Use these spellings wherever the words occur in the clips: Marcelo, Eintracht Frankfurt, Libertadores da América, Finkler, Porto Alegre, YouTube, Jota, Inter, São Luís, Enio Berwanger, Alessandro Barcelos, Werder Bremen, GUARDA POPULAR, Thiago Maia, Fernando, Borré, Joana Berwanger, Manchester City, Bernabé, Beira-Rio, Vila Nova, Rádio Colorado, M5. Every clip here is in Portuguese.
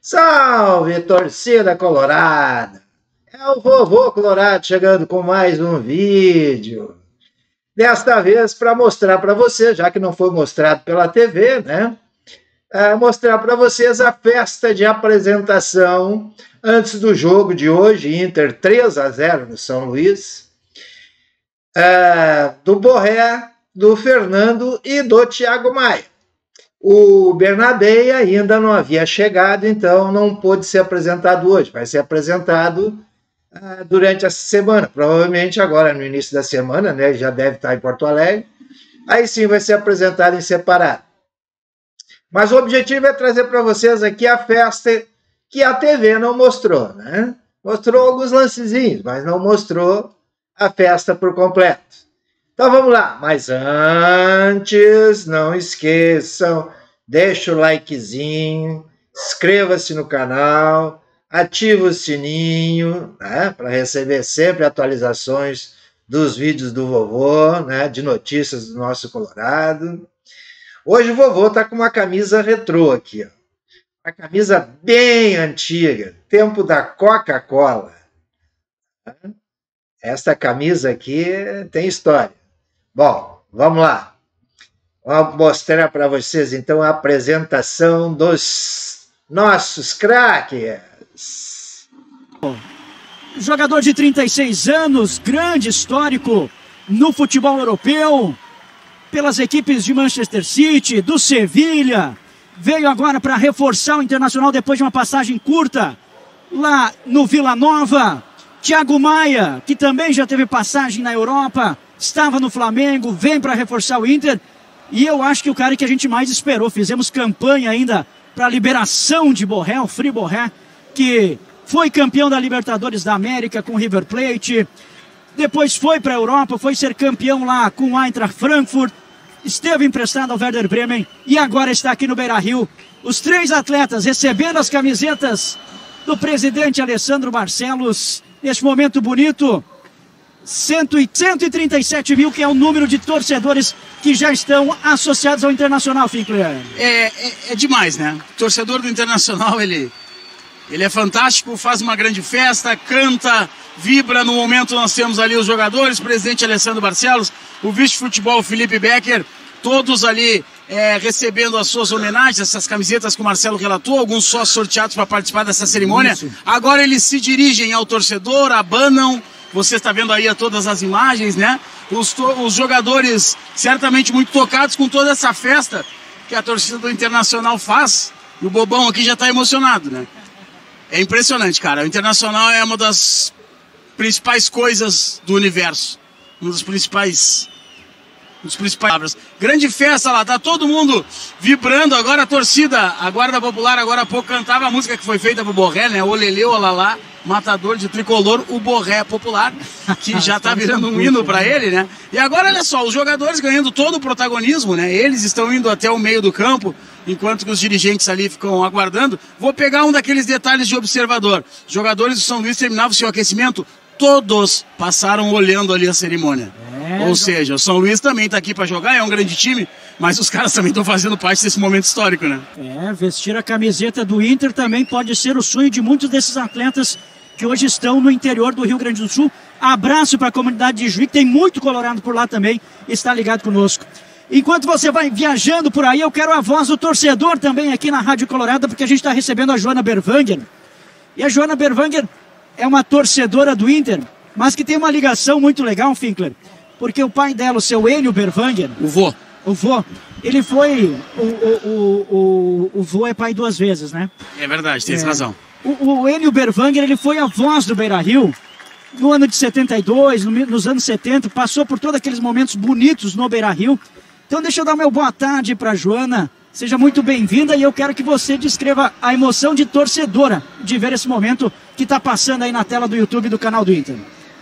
Salve, torcida colorada! É o Vovô Colorado chegando com mais um vídeo. Desta vez para mostrar para vocês, já que não foi mostrado pela TV, né? Mostrar para vocês a festa de apresentação antes do jogo de hoje, Inter 3-0 no São Luís, do Borré, do Fernando e do Thiago Maia. O Bernabé ainda não havia chegado, então não pôde ser apresentado hoje. Vai ser apresentado durante essa semana, provavelmente agora no início da semana, né? Já deve estar em Porto Alegre. Aí sim vai ser apresentado em separado. Mas o objetivo é trazer para vocês aqui a festa que a TV não mostrou, né? Mostrou alguns lancezinhos, mas não mostrou a festa por completo. Então vamos lá, mas antes, não esqueçam, deixa o likezinho, inscreva-se no canal, ativa o sininho, né, para receber sempre atualizações dos vídeos do vovô, né, de notícias do nosso Colorado. Hoje o vovô está com uma camisa retrô aqui, ó, uma camisa bem antiga, tempo da Coca-Cola. Esta camisa aqui tem história. Bom, vamos lá. Vou mostrar para vocês, então, a apresentação dos nossos craques. Jogador de 36 anos, grande histórico no futebol europeu, pelas equipes de Manchester City, do Sevilha. Veio agora para reforçar o Internacional depois de uma passagem curta lá no Vila Nova. Thiago Maia, que também já teve passagem na Europa, estava no Flamengo, vem para reforçar o Inter. E eu acho que o cara que a gente mais esperou, fizemos campanha ainda para a liberação de Borré, o Free Borré, que foi campeão da Libertadores da América com o River Plate, depois foi para a Europa, foi ser campeão lá com o Eintracht Frankfurt, esteve emprestado ao Werder Bremen e agora está aqui no Beira-Rio. Os três atletas recebendo as camisetas do presidente Alessandro Barcelos, neste momento bonito. 137 mil, que é o número de torcedores que já estão associados ao Internacional, Finkler. É demais, né? O torcedor do Internacional, ele é fantástico, faz uma grande festa, canta, vibra. No momento nós temos ali os jogadores, o presidente Alessandro Barcelos, o vice-futebol Felipe Becker, todos ali recebendo as suas homenagens, essas camisetas que o Marcelo relatou, alguns só sorteados para participar dessa cerimônia. Isso. Agora eles se dirigem ao torcedor, abanam. Você está vendo aí todas as imagens, né? Os jogadores certamente muito tocados com toda essa festa que a torcida do Internacional faz. E o bobão aqui já está emocionado, né? É impressionante, cara. O Internacional é uma das principais coisas do universo. Uma das principais... Os principais. Grande festa lá, tá todo mundo vibrando. Agora a torcida, a Guarda Popular, agora há pouco cantava a música que foi feita pro Borré, né? Olelê, olalá, matador de tricolor, o Borré Popular, que já tá virando um hino pra ele, né? E agora, olha só, os jogadores ganhando todo o protagonismo, né? Eles estão indo até o meio do campo, enquanto que os dirigentes ali ficam aguardando. Vou pegar um daqueles detalhes de observador. Os jogadores do São Luís terminavam seu aquecimento, todos passaram olhando ali a cerimônia. Ou seja, o São Luís também está aqui para jogar, é um grande time, mas os caras também estão fazendo parte desse momento histórico, né? Vestir a camiseta do Inter também pode ser o sonho de muitos desses atletas que hoje estão no interior do Rio Grande do Sul. Abraço para a comunidade de Juiz, que tem muito colorado por lá também, está ligado conosco. Enquanto você vai viajando por aí, eu quero a voz do torcedor também aqui na Rádio Colorado, porque a gente está recebendo a Joana Berwanger. E a Joana Berwanger é uma torcedora do Inter, mas que tem uma ligação muito legal, Finkler. Porque o pai dela, o seu Enio Berwanger... O vô. Ele foi... O vô é pai duas vezes, né? É verdade, tem razão. O Enio Berwanger, ele foi a voz do Beira-Rio no ano de 72, nos anos 70. Passou por todos aqueles momentos bonitos no Beira-Rio. Então deixa eu dar meu boa tarde para Joana. Seja muito bem-vinda e eu quero que você descreva a emoção de torcedora de ver esse momento que está passando aí na tela do YouTube do canal do Inter.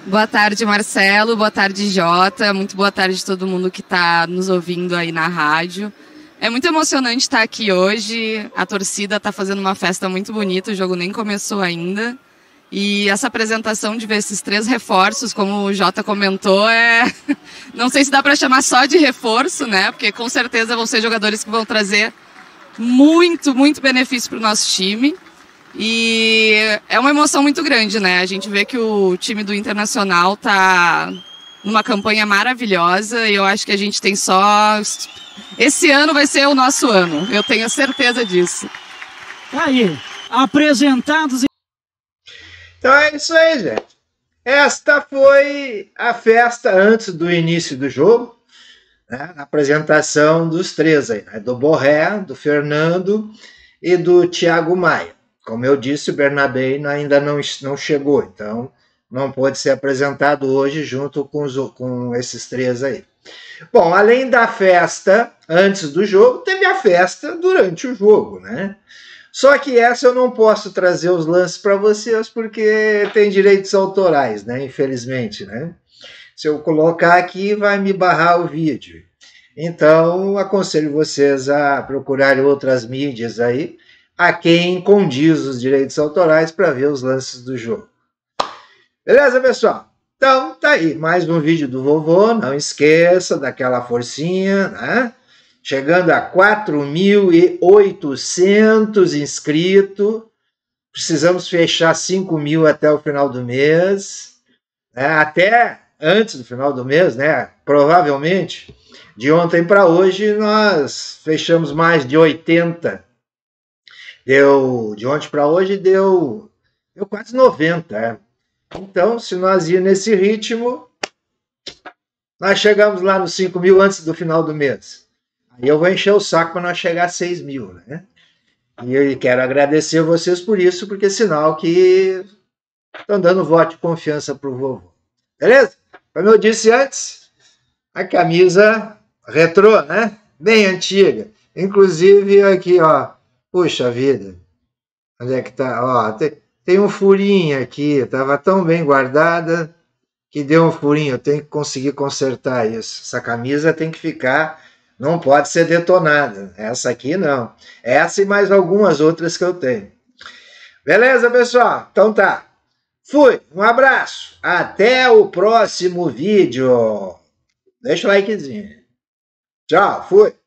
Boa tarde, Marcelo. Boa tarde, Jota. Muito boa tarde a todo mundo que está nos ouvindo aí na rádio. É muito emocionante estar aqui hoje. A torcida está fazendo uma festa muito bonita. O jogo nem começou ainda. E essa apresentação de ver esses três reforços, como o Jota comentou, não sei se dá para chamar só de reforço, né? Porque com certeza vão ser jogadores que vão trazer muito benefício para o nosso time. E é uma emoção muito grande, né? A gente vê que o time do Internacional tá numa campanha maravilhosa e eu acho que a gente tem só... Esse ano vai ser o nosso ano, eu tenho certeza disso. Aí, apresentados... Então é isso aí, gente. Esta foi a festa antes do início do jogo, né? A apresentação dos três aí, né? Do Borré, do Fernando e do Thiago Maia. Como eu disse, o Bernabé ainda não chegou, então não pode ser apresentado hoje junto com esses três aí. Bom, além da festa antes do jogo, teve a festa durante o jogo, né? Só que essa eu não posso trazer os lances para vocês porque tem direitos autorais, né? Infelizmente, né? Se eu colocar aqui, vai me barrar o vídeo. Então, aconselho vocês a procurarem outras mídias aí, a quem condiz os direitos autorais para ver os lances do jogo. Beleza, pessoal? Então, tá aí, mais um vídeo do vovô, não esqueça daquela forcinha, né? Chegando a 4.800 inscritos, precisamos fechar 5.000 até o final do mês, né? Até antes do final do mês, né? Provavelmente, de ontem para hoje, nós fechamos mais de 80. De ontem para hoje deu quase 90, né? Então, se nós ir nesse ritmo, nós chegamos lá nos 5.000 antes do final do mês. Aí eu vou encher o saco para nós chegar a 6.000, né? E eu quero agradecer vocês por isso, porque é sinal que estão dando voto de confiança para o vovô. Beleza? Como eu disse antes, a camisa retrô, né? Bem antiga. Inclusive aqui, ó. Puxa vida. Onde é que tá? Ó, tem um furinho aqui, estava tão bem guardada que deu um furinho, eu tenho que conseguir consertar isso. Essa camisa tem que ficar, não pode ser detonada. Essa aqui não. Essa e mais algumas outras que eu tenho. Beleza, pessoal? Então tá. Fui, um abraço. Até o próximo vídeo. Deixa o likezinho. Tchau, fui.